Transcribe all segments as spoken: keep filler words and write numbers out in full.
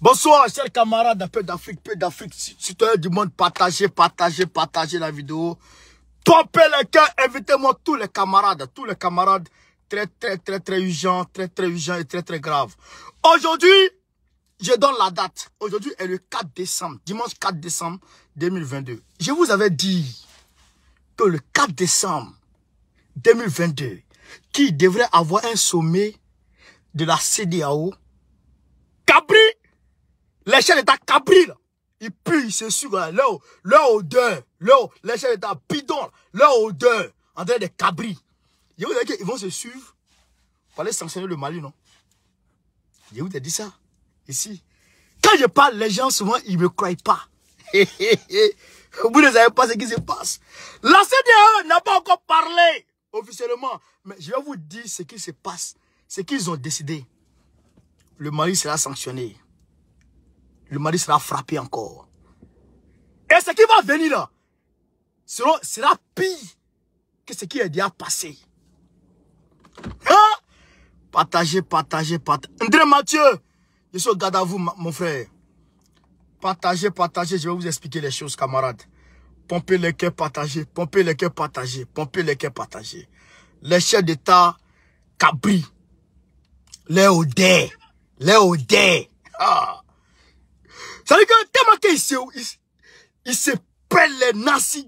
Bonsoir, chers camarades d'un peu d'Afrique, peu d'Afrique, citoyens du monde, partagez, partagez, partagez la vidéo. Pompez le cœur, invitez-moi tous les camarades, tous les camarades très, très, très, très urgents, très, très urgents et très, très graves. Aujourd'hui, je donne la date. Aujourd'hui est le quatre décembre, dimanche quatre décembre deux mille vingt-deux. Je vous avais dit que le quatre décembre deux mille vingt-deux, qui devrait avoir un sommet de la CEDEAO, Cabri, les chefs d'État Cabri, ils puent, ils se suivent, leur, leur odeur, leur, les chefs d'État bidon, leur odeur, en train de Cabri. Je vous ai dit qu'ils vont se suivre pour aller sanctionner le Mali, non? Je vous ai dit ça, ici. Quand je parle, les gens, souvent, ils ne me croient pas. Vous ne savez pas ce qui se passe. La CEDEAO n'a pas encore parlé officiellement, mais je vais vous dire ce qui se passe, ce qu'ils ont décidé. Le Mali sera sanctionné. Le Mali sera frappé encore. Et ce qui va venir là sera, sera pire que ce qui est déjà passé. Hein? Partagez, partagez, partagez. André Mathieu, je suis au garde à vous, mon frère. Partagez, partagez, je vais vous expliquer les choses, camarades. Pompez les cœurs, partagez, pompez les cœurs, partagez, pompez les cœurs, partagez. Les chefs d'État Cabri, les odeurs, les odeurs. Ah. Ça veut dire que tellement qu'ils se, ils, ils se prennent les nazis,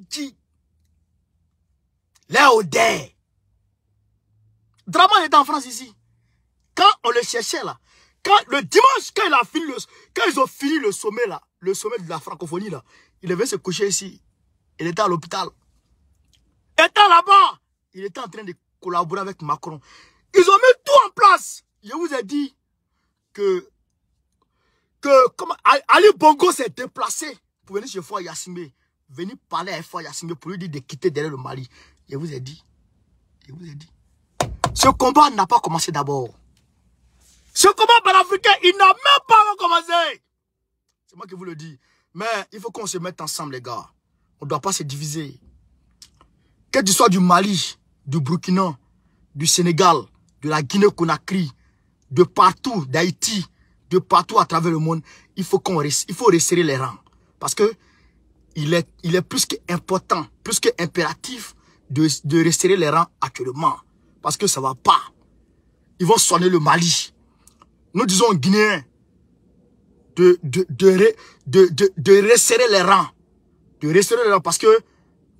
les odeurs. Dramane est en France ici. Quand on le cherchait là, quand, le dimanche, quand, il a fini le, quand ils ont fini le sommet là, le sommet de la francophonie là, il devait se coucher ici. Il était à l'hôpital. Étant là-bas, il était en train de collaborer avec Macron. Ils ont mis tout en place. Je vous ai dit que, que comme Ali Bongo s'est déplacé pour venir chez Foua Yassimé, venir parler à Foua Yassimé pour lui dire de quitter derrière le Mali. Je vous ai dit, je vous ai dit, ce combat n'a pas commencé d'abord. Ce combat panafricain, il n'a même pas commencé. C'est moi qui vous le dis. Mais il faut qu'on se mette ensemble, les gars. On ne doit pas se diviser. Quelle que soit du Mali, du Burkina, du Sénégal, de la Guinée-Conakry, de partout, d'Haïti, de partout à travers le monde, il faut qu'on il faut resserrer les rangs. Parce que il est, il est plus qu'important, plus qu'impératif de, de resserrer les rangs actuellement. Parce que ça ne va pas. Ils vont sonner le Mali. Nous disons aux Guinéens de, de, de, de, de, de resserrer les rangs. De resserrer les rangs parce que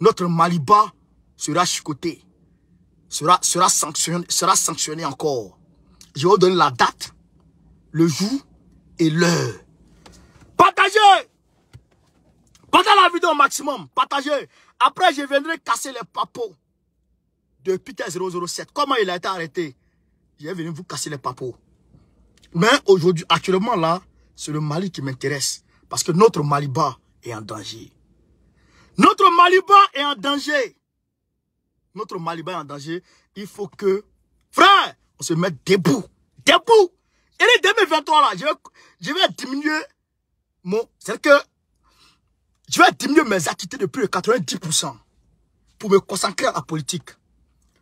notre Maliba sera chicoté, sera, sera, sanctionné, sera sanctionné encore. Je vais vous donner la date, le jour et l'heure. Partagez! Partagez la vidéo au maximum. Partagez. Après, je viendrai casser les papos de Peter zéro zéro sept. Comment il a été arrêté? Je vais venir vous casser les papos. Mais aujourd'hui, actuellement là, c'est le Mali qui m'intéresse. Parce que notre Maliba est en danger. Notre Maliba est en danger. Notre Maliba est en danger. Il faut que, frère, on se mette debout. Debout. Et les deux mille vingt-trois là, je vais, je vais diminuer mon... C'est-à-dire que je vais diminuer mes activités de plus de quatre-vingt-dix pour cent pour me consacrer à la politique.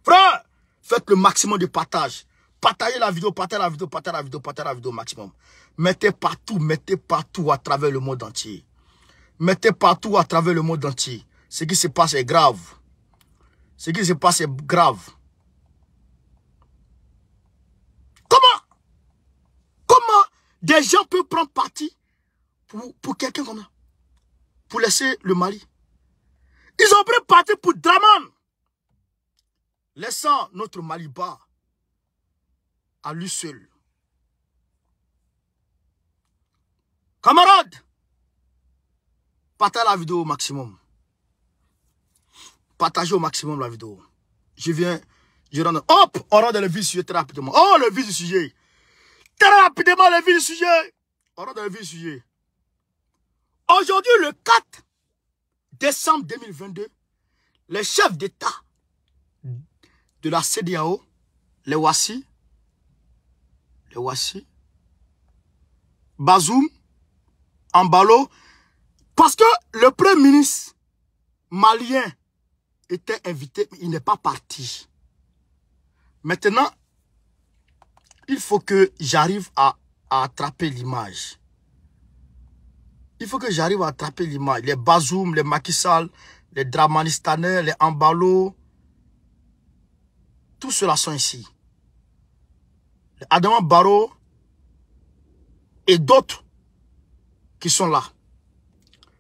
Frère, faites le maximum de partage. Partagez la vidéo, partagez la vidéo, partagez la vidéo, partagez la vidéo au maximum. Mettez partout, mettez partout à travers le monde entier. Mettez partout à travers le monde entier. Ce qui se passe est grave. Ce qui se passe est grave. Comment? Comment des gens peuvent prendre parti pour, pour quelqu'un comme ça? Pour laisser le Mali. Ils ont pris parti pour Dramane. Laissant notre Mali bas. À lui seul. Camarades, partagez la vidéo au maximum. Partagez au maximum la vidéo. Je viens, je rentre. Hop, on rentre dans le vif du sujet très rapidement. Oh, le vif du sujet. Très rapidement, le vif du sujet. On rentre dans le vif du sujet. Aujourd'hui, le quatre décembre deux mille vingt-deux, les chefs d'État de la CEDEAO, les Ouassi, les Ouassi, Bazoum, Ambalo, parce que le premier ministre malien était invité, mais il n'est pas parti. Maintenant, il faut que j'arrive à, à attraper l'image. Il faut que j'arrive à attraper l'image. Les Bazoum, les Macky Sall, les Dramanistanais, les Ambalo, tous ceux-là sont ici. Les Adama Barrow et d'autres qui sont là.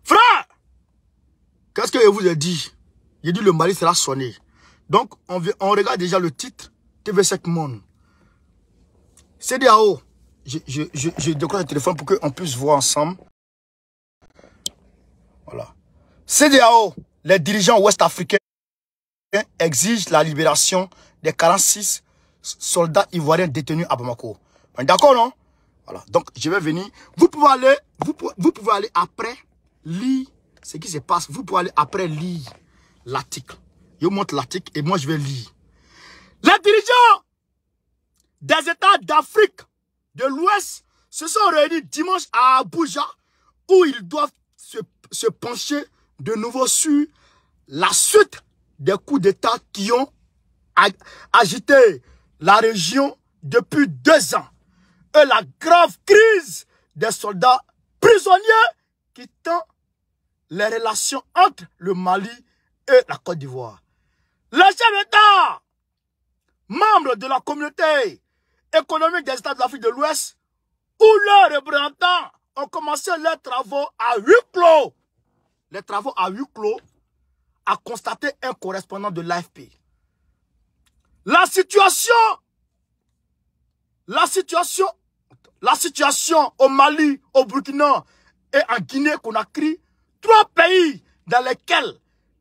Frère, qu'est-ce que je vous ai dit? J'ai dit le Mali sera sonné. Donc, on, on regarde déjà le titre T V sept Monde. CEDEAO. Je, je, je, je décroche le téléphone pour qu'on puisse voir ensemble. Voilà. CEDEAO, les dirigeants ouest-africains exigent la libération des quarante-six soldats ivoiriens détenus à Bamako. D'accord, non? Voilà. Donc, je vais venir. Vous pouvez aller, vous pouvez, vous pouvez aller après lire ce qui se passe. Vous pouvez aller après lire l'article. Je vous montre l'article et moi, je vais lire. Les dirigeants des États d'Afrique de l'Ouest se sont réunis dimanche à Abuja où ils doivent se, se pencher de nouveau sur la suite des coups d'État qui ont ag agité la région depuis deux ans et la grave crise des soldats prisonniers qui tend les relations entre le Mali et la Côte d'Ivoire. Les chefs d'État, membres de la communauté économique des États de l'Afrique de l'Ouest, où leurs représentants ont commencé leurs travaux à huis clos. Les travaux à huis clos a constaté un correspondant de l'A F P. La situation, la situation, la situation au Mali, au Burkina et en Guinée-Conakry, trois pays dans lesquels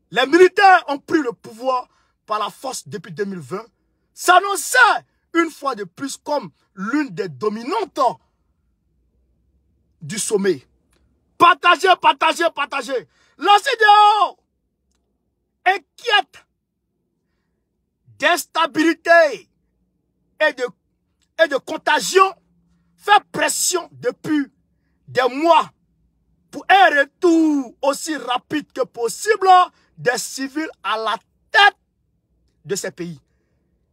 les militaires ont pris le pouvoir par la force depuis deux mille vingt, s'annonçait une fois de plus comme l'une des dominantes du sommet. Partagez, partagez, partagez. La CEDEAO inquiète d'instabilité et de, et de contagion fait pression depuis des mois pour un retour aussi rapide que possible des civils à la tête de ces pays.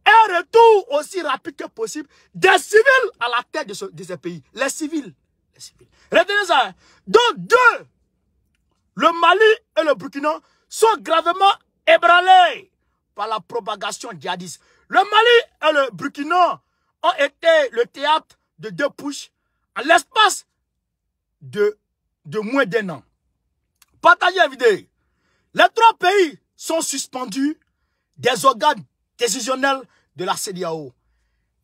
Un retour aussi rapide que possible des civils à la tête de, ce, de ces pays. Les civils. Les civils. Retenez ça. Donc deux, le Mali et le Burkina sont gravement ébranlés par la propagation djihadiste. Le Mali et le Burkina ont été le théâtre de deux pushs à l'espace de, de moins d'un an. Partagez la vidéo. Les trois pays sont suspendus des organes décisionnels de la CEDEAO.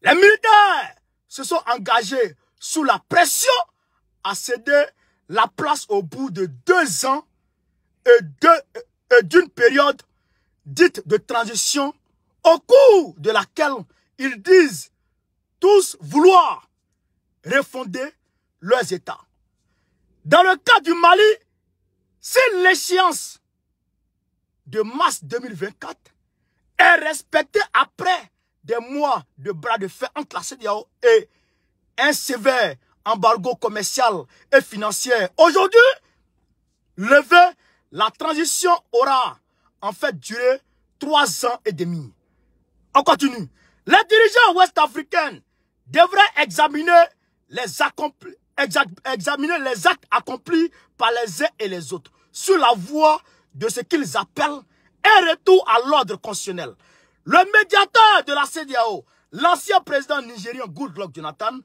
Les militaires se sont engagés sous la pression à céder la place au bout de deux ans et d'une période dite de transition au cours de laquelle ils disent tous vouloir refonder leurs États. Dans le cas du Mali, c'est l'échéance de mars deux mille vingt-quatre est respecté après des mois de bras de fer entre la CEDEAO et un sévère embargo commercial et financier. Aujourd'hui, levé, la transition aura en fait duré trois ans et demi. On continue. Les dirigeants ouest-africains devraient examiner les, accompli, exa, examiner les actes accomplis par les uns et les autres sur la voie de ce qu'ils appellent un retour à l'ordre constitutionnel. Le médiateur de la CEDEAO, l'ancien président nigérien Goodluck Jonathan,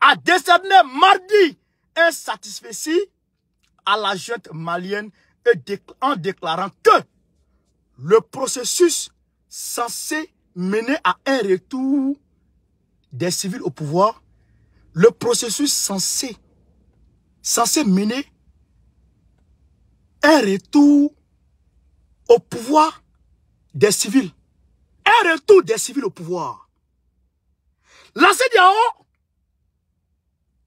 a décerné mardi un satisfecit à la junte malienne en déclarant que le processus censé mener à un retour des civils au pouvoir, le processus censé, censé mener un retour au pouvoir des civils. Un retour des civils au pouvoir. La CEDEAO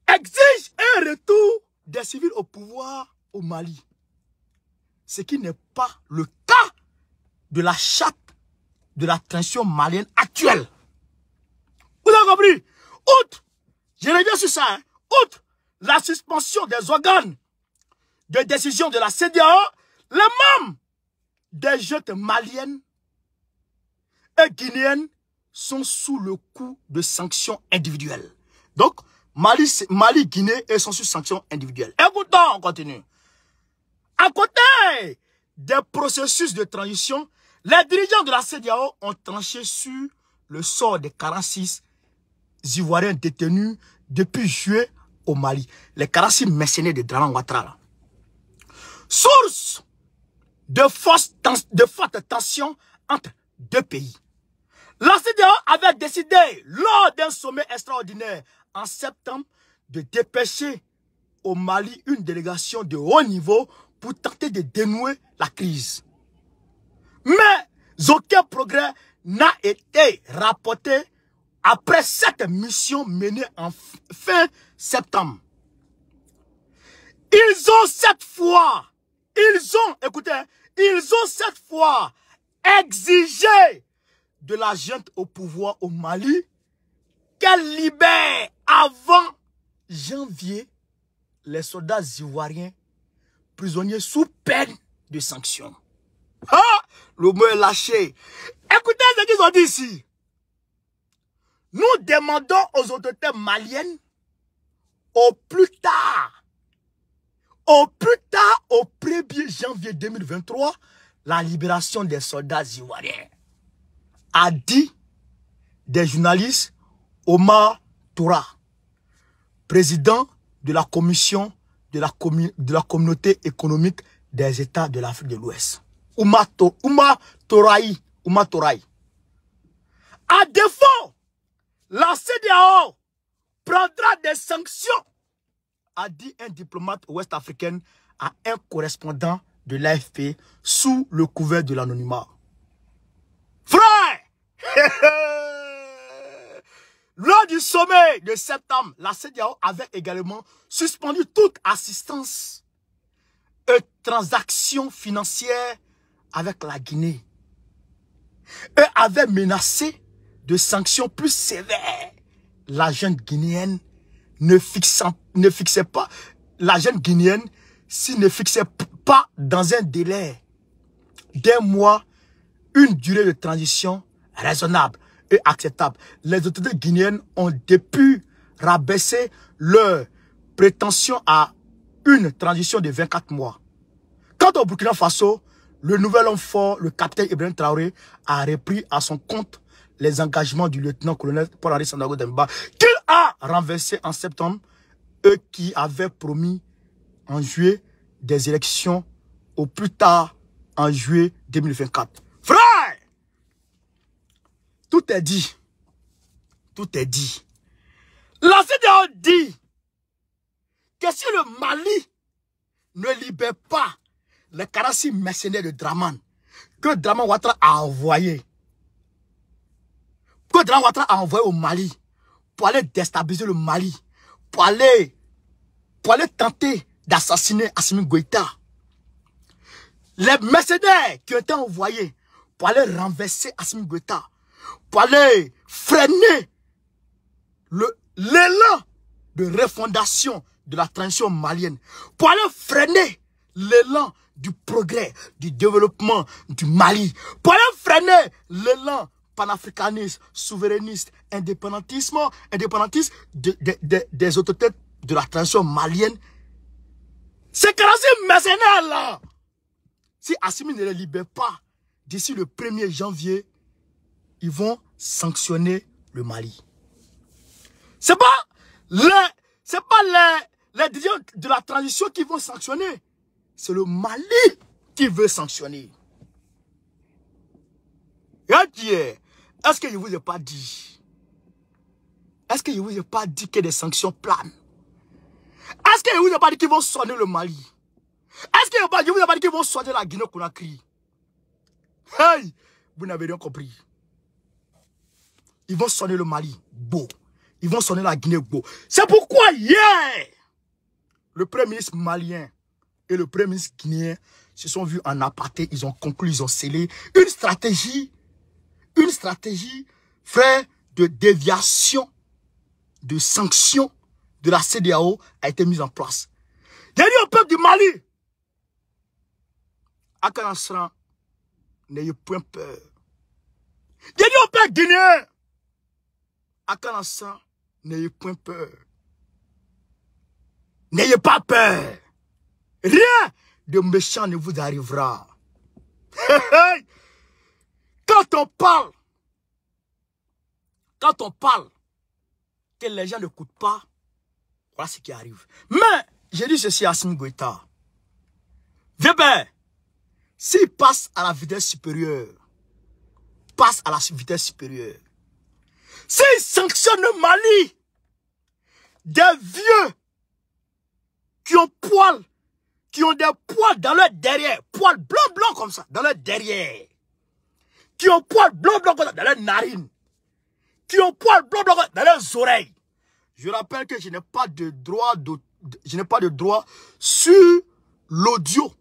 exige un retour des civils au pouvoir au Mali. Ce qui n'est pas le cas de la charte de la transition malienne actuelle. Vous avez compris? Outre, je reviens sur ça, hein, outre la suspension des organes de décision de la CEDEAO, les membres des jeunes maliennes et guinéennes sont sous le coup de sanctions individuelles. Donc, Mali, Mali Guinée, elles sont sous sanctions individuelles. Écoutons, on continue. À côté des processus de transition, les dirigeants de la CEDEAO ont tranché sur le sort des quarante-six Ivoiriens détenus depuis juillet au Mali. Les quarante-six mercenaires de Dramane Ouattara. Source de fortes de forte tensions entre deux pays. La CEDEAO avait décidé, lors d'un sommet extraordinaire en septembre, de dépêcher au Mali une délégation de haut niveau pour tenter de dénouer la crise. Mais aucun progrès n'a été rapporté après cette mission menée en fin septembre. Ils ont cette fois, ils ont, écoutez, ils ont cette fois exigé de la junte au pouvoir au Mali qu'elle libère avant janvier les soldats ivoiriens prisonniers sous peine de sanctions. Ah, le mot est lâché. Écoutez ce qu'ils ont dit ici. Nous demandons aux autorités maliennes au plus tard, au plus tard, au premier janvier deux mille vingt-trois, la libération des soldats ivoiriens, a dit des journalistes Oumar Touray, président de la commission de la, commun de la communauté économique des États de l'Afrique de l'Ouest. Oumar Touray, Oumar Touray. À défaut, la CEDEAO prendra des sanctions, a dit un diplomate ouest-africain à un correspondant de l'A F P sous le couvert de l'anonymat. Frère, lors du sommet de septembre, la CEDEAO avait également suspendu toute assistance et transactions financières avec la Guinée et avait menacé de sanctions plus sévères. La jeune guinéenne ne fixant, ne fixait pas, la jeune guinéenne si ne fixait pas dans un délai d'un mois une durée de transition raisonnable et acceptable. Les autorités guinéennes ont depuis rabaissé leur prétention à une transition de vingt-quatre mois. Quant au Burkina Faso, le nouvel homme fort, le capitaine Ibrahim Traoré, a repris à son compte les engagements du lieutenant-colonel Paul-Henri Sandaogo Damiba, qu'il a renversé en septembre, eux qui avaient promis en juillet des élections au plus tard en juillet deux mille vingt-quatre. Frère, tout est dit. Tout est dit. La CEDEAO dit que si le Mali ne libère pas les quarante-six mercenaires de Dramane, que Dramane Ouattara a envoyé, que Dramane Ouattara a envoyé au Mali pour aller déstabiliser le Mali, pour aller, pour aller tenter d'assassiner Assimi Goïta. Les mercenaires qui ont été envoyés pour aller renverser Assimi Goïta, pour aller freiner l'élan de refondation de la transition malienne, pour aller freiner l'élan du progrès, du développement du Mali, pour aller freiner l'élan panafricanisme, souverainiste, indépendantisme, indépendantiste de, de, de, des autorités de la transition malienne. Ces quarante-six mercenaires-là, si Assimi ne les libère pas d'ici le premier janvier, ils vont sanctionner le Mali. Ce n'est pas, les, pas les, les dirigeants de la transition qui vont sanctionner, c'est le Mali qui veut sanctionner. Regardez, est-ce que je ne vous ai pas dit? Est-ce que je ne vous ai pas dit que des sanctions planent? Est-ce que je ne vous ai pas dit qu'ils vont soigner le Mali? Est-ce que je ne vous ai pas dit qu'ils vont soigner la Guinée-Conakry? Hey, vous n'avez rien compris. Ils vont sonner le Mali, beau. Ils vont sonner la Guinée, beau. C'est pourquoi hier, yeah, le premier ministre malien et le premier ministre guinéen se sont vus en aparté. Ils ont conclu, ils ont scellé une stratégie, une stratégie, frère, de déviation, de sanction de la CEDEAO a été mise en place. J'ai dit au peuple du Mali, à Kanassran, n'ayez point peur. J'ai dit au peuple guinéen, à Kanassran, n'ayez point peur. N'ayez pas peur. Rien de méchant ne vous arrivera. Quand on parle, quand on parle, que les gens n'écoutent pas, voilà ce qui arrive. Mais, je dis ceci à Assimi Goïta. Weber, s'il passe à la vitesse supérieure, passe à la vitesse supérieure. S'il sanctionne le Mali, des vieux qui ont poils, qui ont des poils dans leur derrière, poils blancs blancs comme ça, dans leur derrière, qui ont poils blancs blancs comme ça, dans leurs narines, qui ont poils blancs blancs dans leurs oreilles. Je rappelle que je n'ai pas de droit de, je n'ai pas de droit sur l'audio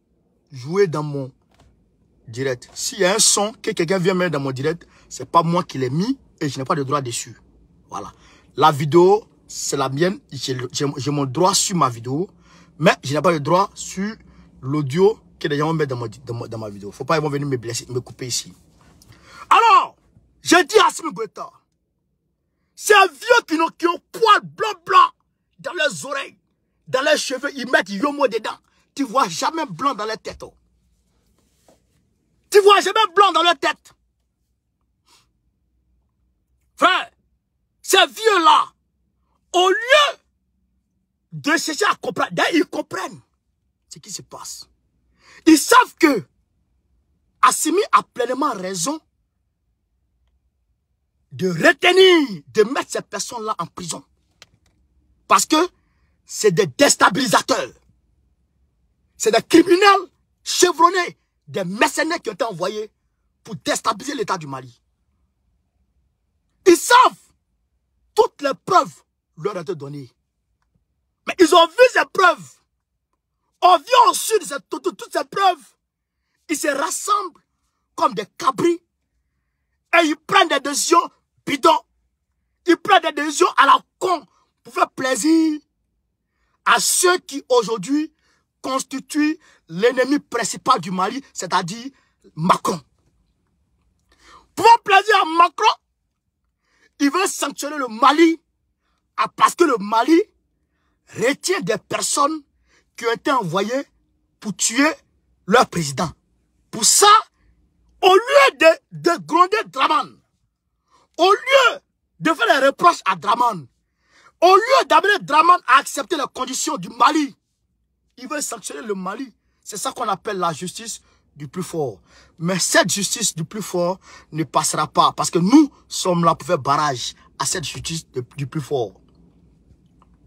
joué dans mon direct. S'il y a un son que quelqu'un vient mettre dans mon direct, c'est pas moi qui l'ai mis et je n'ai pas de droit dessus. Voilà. La vidéo, c'est la mienne. J'ai mon droit sur ma vidéo, mais je n'ai pas de droit sur l'audio que les gens vont mettre dans, mon, dans, mon, dans ma vidéo. Faut pas, ils vont venir me blesser, me couper ici. Alors, je dis à Assimi Goïta, ces vieux qui ont, qui ont poils blancs blancs dans leurs oreilles, dans leurs cheveux, ils mettent yomo dedans. Tu ne vois jamais blanc dans leur tête. Oh. Tu ne vois jamais blanc dans leur tête. Frère, ces vieux-là, au lieu de chercher à comprendre, ils comprennent ce qui se passe. Ils savent que Assimi a pleinement raison de retenir, de mettre ces personnes-là en prison. Parce que c'est des déstabilisateurs. C'est des criminels chevronnés, des mercenaires qui ont été envoyés pour déstabiliser l'État du Mali. Ils savent, toutes les preuves leur ont été données. Mais ils ont vu ces preuves. On vient au sud de toutes ces preuves. Ils se rassemblent comme des cabris et ils prennent des décisions bidons. Ils prennent des décisions à la con pour faire plaisir à ceux qui aujourd'hui constituent l'ennemi principal du Mali, c'est-à-dire Macron. Pour faire plaisir à Macron, il veut sanctionner le Mali parce que le Mali retient des personnes qui ont été envoyées pour tuer leur président. Pour ça, au lieu de, de gronder Dramane, au lieu de faire des reproches à Dramane, au lieu d'amener Dramane à accepter les conditions du Mali, il veut sanctionner le Mali. C'est ça qu'on appelle la justice du plus fort. Mais cette justice du plus fort ne passera pas. Parce que nous sommes là pour faire barrage à cette justice de, du plus fort.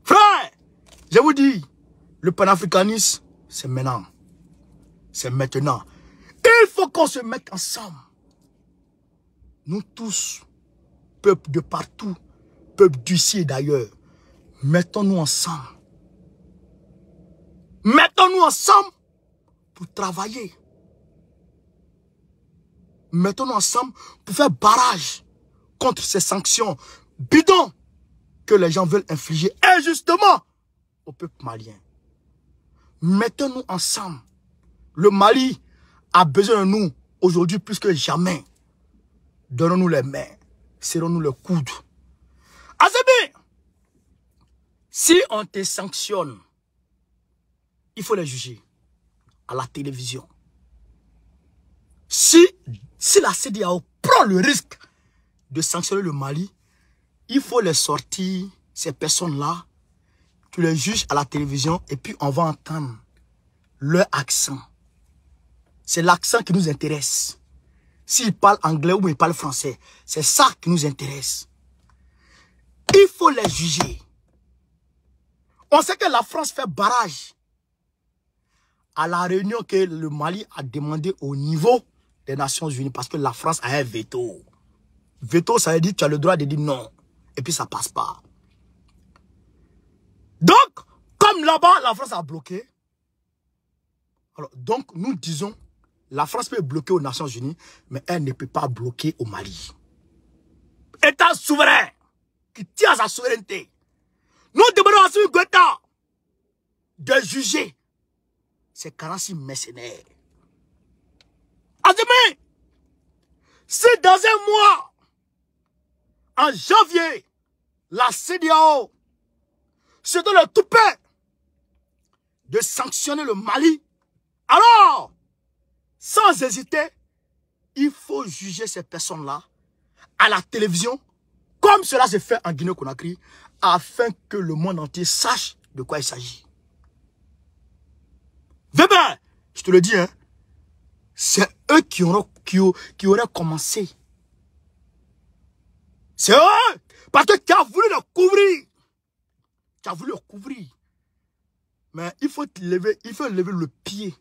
Frère, je vous dis, le panafricanisme, c'est maintenant. C'est maintenant. Il faut qu'on se mette ensemble. Nous tous, peuple de partout, peuple d'ici et d'ailleurs, mettons-nous ensemble. Mettons-nous ensemble pour travailler. Mettons-nous ensemble pour faire barrage contre ces sanctions bidons que les gens veulent infliger injustement au peuple malien. Mettons-nous ensemble. Le Mali a besoin de nous aujourd'hui plus que jamais. Donnons-nous les mains. Serrons-nous le coude. Assimi, si on te sanctionne, il faut les juger à la télévision. Si, si la CEDEAO prend le risque de sanctionner le Mali, il faut les sortir, ces personnes-là, tu les juges à la télévision et puis on va entendre leur accent. C'est l'accent qui nous intéresse. S'ils parlent anglais ou ils parlent français, c'est ça qui nous intéresse. Il faut les juger. On sait que la France fait barrage à la réunion que le Mali a demandé au niveau des Nations Unies parce que la France a un veto. Veto, ça veut dire tu as le droit de dire non. Et puis ça passe pas. Donc, comme là-bas, la France a bloqué. Alors, donc, nous disons, la France peut bloquer aux Nations Unies, mais elle ne peut pas bloquer au Mali. État souverain, qui tient à sa souveraineté. Nous demandons à ce Goïta de juger ces quarante-six mercenaires. Assimi, c'est dans un mois, en janvier, la CEDEAO se donne le toupet de sanctionner le Mali Alors, sans hésiter, il faut juger ces personnes-là à la télévision, comme cela se fait en Guinée-Conakry, afin que le monde entier sache de quoi il s'agit. Weber, je te le dis, hein, c'est eux qui auraient, qui, qui auraient commencé. C'est eux, parce que tu as voulu le couvrir. Tu as voulu le couvrir. Mais il faut lever, il faut lever le pied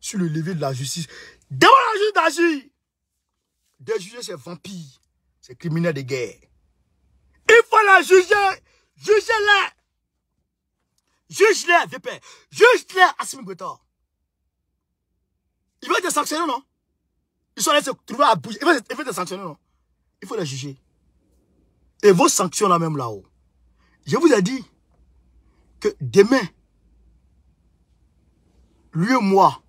sur le levier de la justice. Devant la justice d'agir, de juger ces vampires, ces criminels de guerre. Il faut les juger. Jugez-les. Juge-les, V P. Juge-les, Assimi Goïta. Ils veulent te sanctionner, non? Ils sont allés se trouver à bouger. Ils veulent, ils veulent te sanctionner, non? Il faut les juger. Et vos sanctions là même là-haut. Je vous ai dit que demain, lui et moi,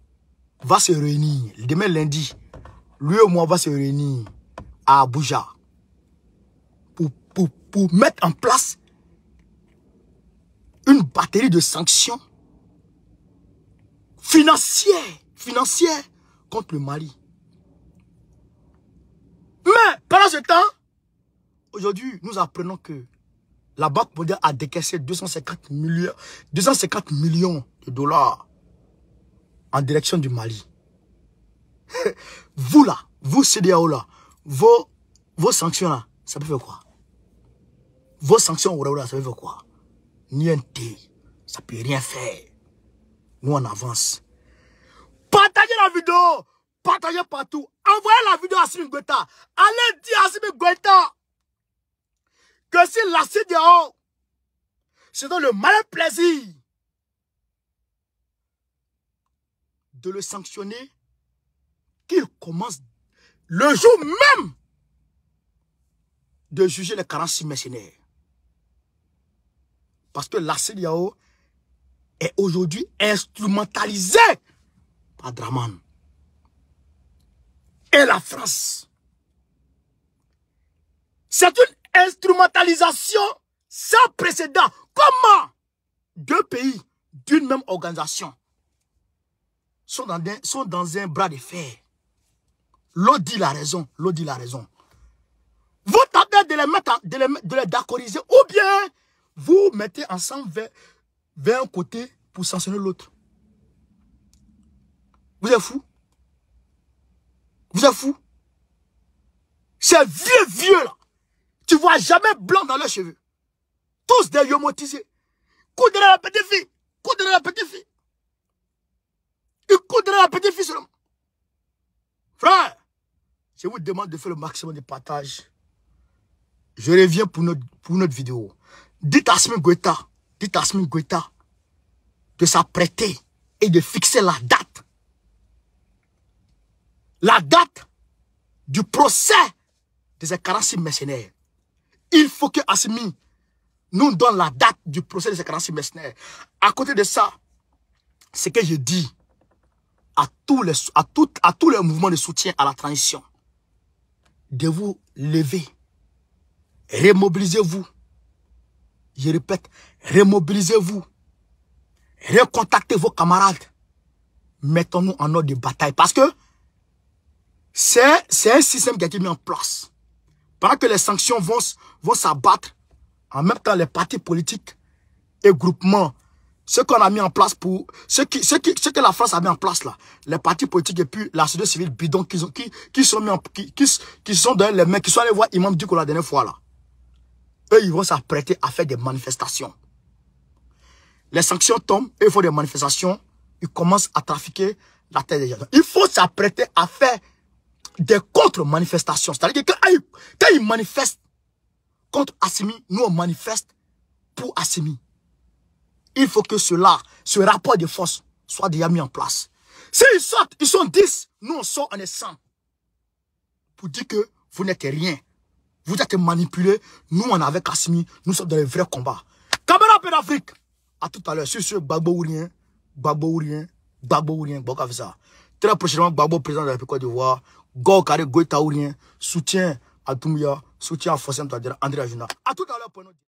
va se réunir. Demain lundi, lui et moi va se réunir à Abuja pour, pour, pour mettre en place une batterie de sanctions financières, financières contre le Mali. Mais pendant ce temps, aujourd'hui, nous apprenons que la Banque mondiale a décaissé deux cent cinquante millions de dollars en direction du Mali. Vous là, vous CEDEAO là, vos, vos sanctions là, ça peut faire quoi? Vos sanctions là, ça peut faire quoi? Ni un thé, ça peut rien faire. Nous on avance. Partagez la vidéo, partagez partout. Envoyez la vidéo à Assimi Goïta. Allez dire à Assimi Goïta que si la CEDEAO c'est dans le malin plaisir de le sanctionner, qu'il commence le jour même de juger les quarante-six mercenaires. Parce que la CEDEAO est aujourd'hui instrumentalisée par Dramane et la France. C'est une instrumentalisation sans précédent. Comment deux pays d'une même organisation sont dans, des, sont dans un bras de fer? L'autre dit la raison, l'autre dit la raison. Vous tentez de les mettre, de les, de les d'accord ou bien vous mettez ensemble vers, vers un côté pour sanctionner l'autre. Vous êtes fous? Vous êtes fous? Ces vieux, vieux là, tu vois jamais blanc dans leurs cheveux. Tous des yomotisés. Coup de la petite fille. Coup de la petite fille. Ils courent de la petite fille seulement. Frère, je vous demande de faire le maximum de partage. Je reviens pour notre, pour notre vidéo. Dites à Assimi Goïta, dites à Assimi Goïta de s'apprêter et de fixer la date. La date du procès des quarante-six mercenaires. Il faut que Assimi nous donne la date du procès des quarante-six mercenaires. À côté de ça, ce que je dis à tous les, à tout, à tous les mouvements de soutien à la transition, de vous lever, remobilisez-vous. Je répète, remobilisez-vous. Recontactez vos camarades. Mettons-nous en ordre de bataille. Parce que c'est un système qui a été mis en place. Pendant que les sanctions vont, vont s'abattre, en même temps les partis politiques et groupements, ceux qu'on a mis en place pour... Ceux, qui, ceux, qui, ceux que la France a mis en place là, les partis politiques et puis la société civile bidon qui, qui, qui sont mis en, qui, qui, qui sont dans les mains, qui sont allés voir Imam Diko la dernière fois là. Eux, ils vont s'apprêter à faire des manifestations. Les sanctions tombent, eux, ils font des manifestations, ils commencent à trafiquer la terre des gens. Il faut s'apprêter à faire des contre-manifestations. C'est-à-dire que quand ils, quand ils manifestent contre Assimi, nous, on manifeste pour Assimi. Il faut que cela, ce rapport de force, soit déjà mis en place. S'ils sortent, ils sont dix, nous, on sort, on est cent. Pour dire que vous n'êtes rien. Vous êtes manipulés. Nous, on est avec Assimi. Nous sommes dans les vrais combats. Caméra Pédafrique. À tout à l'heure. Sur ce, Gbagbo ou rien. Gbagbo ou rien. Gbagbo ou rien. Gbagbo Kavza. Très prochainement, Gbagbo, président de la République de Côte d'Ivoire. Go Kare Goïta ou rien. Soutien à Doumbouya. Soutien à Fossem Touadéra. André Ajouna. À tout à l'heure pour nous.